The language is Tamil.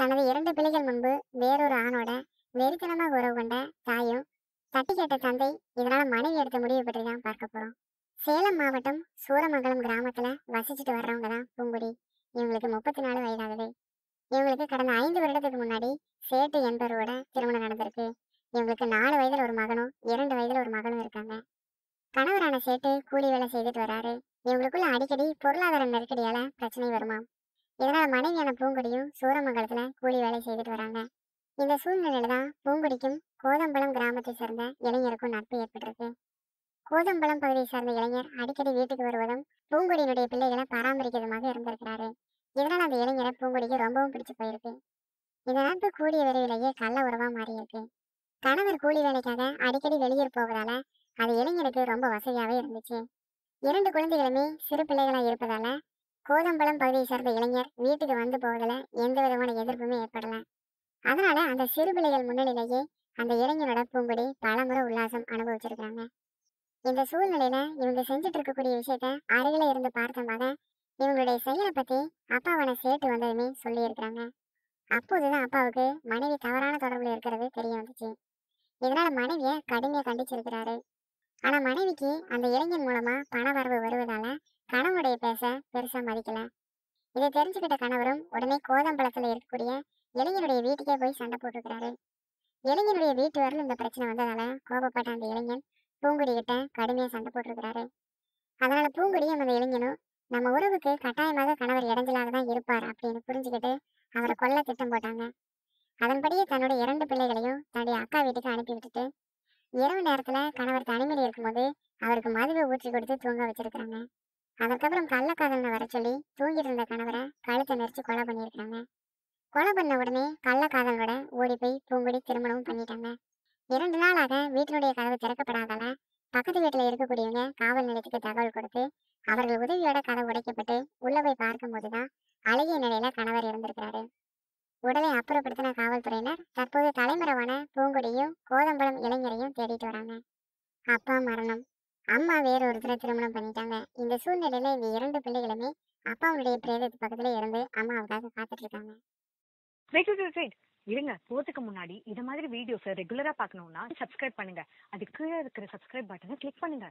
தனது 2 பிள்ளைகள் முன்பு வேறொரு ஆணோட வெறித்தனமாக உறவு கொண்ட தாயும் தட்டி கேட்ட தந்தை இதனால மனைவி எடுத்த முடிவு பற்றி தான் பார்க்க போறோம். சேலம் மாவட்டம் சூரமங்கலம் கிராமத்துல வசிச்சுட்டு வர்றவங்க தான் பூங்குடி. இவங்களுக்கு 34 வயதாகுது. இவங்களுக்கு கடந்த 5 வருடத்துக்கு முன்னாடி சேட்டு என்பவரோட திருமணம் நடந்திருக்கு. இவங்களுக்கு 4 வயதுல ஒரு மகனும் 2 வயதுல ஒரு மகனும் இருக்காங்க. கணவரான சேட்டு கூலி வேலை செய்துட்டு வராரு. இவங்களுக்குள்ள அடிக்கடி பொருளாதார நெருக்கடியால பிரச்சனை வருமாம். இதனால மனைவியான பூங்குடியும் சூரமங்கலத்துல கூலி வேலை செய்துட்டு வராங்க. இந்த சூழ்நிலையில தான் பூங்குடிக்கும் கோதம்பலம் கிராமத்தை சேர்ந்த இளைஞருக்கும் நட்பு ஏற்பட்டிருக்கு. கோதம்பலம் பகுதியை சார்ந்த இளைஞர் அடிக்கடி வீட்டுக்கு வருவதும் பூங்குடியினுடைய பிள்ளைகளை பராமரிக்கிறதுமாக இருந்திருக்கிறாரு. இதனால் அந்த இளைஞரை பூங்குடிக்கு ரொம்பவும் பிடிச்சு போயிருக்கு. இந்த நட்பு கூடிய விரைவிலேயே கள்ள உறவா மாறியிருக்கு. கணவர் கூலி வேலைக்காக அடிக்கடி வெளியூர் போவதால அது இளைஞருக்கு ரொம்ப வசதியாகவே இருந்துச்சு. 2 குழந்தைகளுமே சிறு பிள்ளைகளாக இருப்பதால கோதம்பலம் பகுதியை சார்ந்த இளைஞர் வீட்டுக்கு வந்து போவதில் எந்த விதமான எதிர்ப்புமே ஏற்படல. அதனால அந்த சிறு பிள்ளைகள் முன்னிலையிலேயே அந்த இளைஞரோட பூங்குடி பலமுறை உல்லாசம் அனுபவிச்சிருக்கிறாங்க. இந்த சூழ்நிலையில இவங்க செஞ்சுட்டு இருக்கக்கூடிய விஷயத்த அருகில இருந்து பார்த்த மகன் இவங்களுடைய செயலை பத்தி அப்பாவான சேட்டு வந்ததுமே சொல்லி இருக்கிறாங்க. அப்போதுதான் அப்பாவுக்கு மனைவி தவறான தொடர்புல இருக்கிறது தெரிய வந்துச்சு. இதனால மனைவிய கடுமையா கண்டிச்சிருக்கிறாரு. ஆனா மனைவிக்கு அந்த இளைஞன் மூலமா பண வரவு வருவதால கணவனுடைய பேச பெருசா மதிக்கல. இதை தெரிஞ்சுக்கிட்ட கணவரும் உடனே கோதம்பலத்துல இருக்கக்கூடிய இளைஞனுடைய வீட்டுக்கே போய் சண்டை போட்டுக்கிறாரு. இளைஞனுடைய வீட்டு வரல இந்த பிரச்சனை வந்ததால கோபப்பட்ட அந்த இளைஞன் பூங்குடி கிட்ட கடுமையா சண்டை போட்டிருக்கிறாரு. அதனால பூங்குடியும் அந்த இளைஞனும் நம்ம உறவுக்கு கட்டாயமாக கணவர் இடைஞ்சலாக தான் இருப்பார் அப்படின்னு புரிஞ்சுக்கிட்டு அவரை கொல்ல திட்டம் போட்டாங்க. அதன்படியே தன்னுடைய 2 பிள்ளைகளையும் தன்னுடைய அக்கா வீட்டுக்கு அனுப்பி விட்டுட்டு இரவு நேரத்துல கணவர் தனிமையில் இருக்கும்போது அவருக்கு மதுவை ஊற்றி கொடுத்து தூங்க வச்சிருக்கிறாங்க. அதற்கப்புறம் கள்ளக்காதலனை வர சொல்லி தூங்கிட்டு இருந்த கணவரை கழுத்தை நெரிச்சு கொலை பண்ணியிருக்காங்க. கொலை பண்ண உடனே கள்ளக்காதலனோட ஓடி போய் பூங்குடி திருமணமும் பண்ணிட்டாங்க. 2 நாளாக வீட்டினுடைய கதவு திறக்கப்படாதால பக்கத்து வீட்டுல இருக்கக்கூடியவங்க காவல் நிலையத்துக்கு தகவல் கொடுத்து அவர்கள் உதவியோட கதவு உடைக்கப்பட்டு உள்ள போய் பார்க்கும் போதுதான் அழகிய நிலையில கணவர் இருந்திருக்கிறாரு. உடலை அப்புறப்படுத்தின காவல்துறையினர் தற்போது தலைமறைவான பூங்குடியும் கோதம்பலம் இளைஞரையும் தேடிட்டு வராங்க. அப்பா மரணம், அம்மா வேறொருத்தரை திருமணம் பண்ணிட்டாங்க. இந்த சூழ்நிலையில இந்த 2 பிள்ளைகளுமே அப்பாவுடைய பிரேதத்து பக்கத்துல இருந்து அம்மாவுக்காக காத்துட்டு இருக்காங்க. இருங்க, போறதுக்கு முன்னாடி இது மாதிரி வீடியோஸ் ரெகுலரா பார்க்கணும்னா சப்ஸ்கிரைப் பண்ணுங்க. அதுக்கு இருக்கிற சப்ஸ்கிரைப் பட்டனை கிளிக் பண்ணுங்க.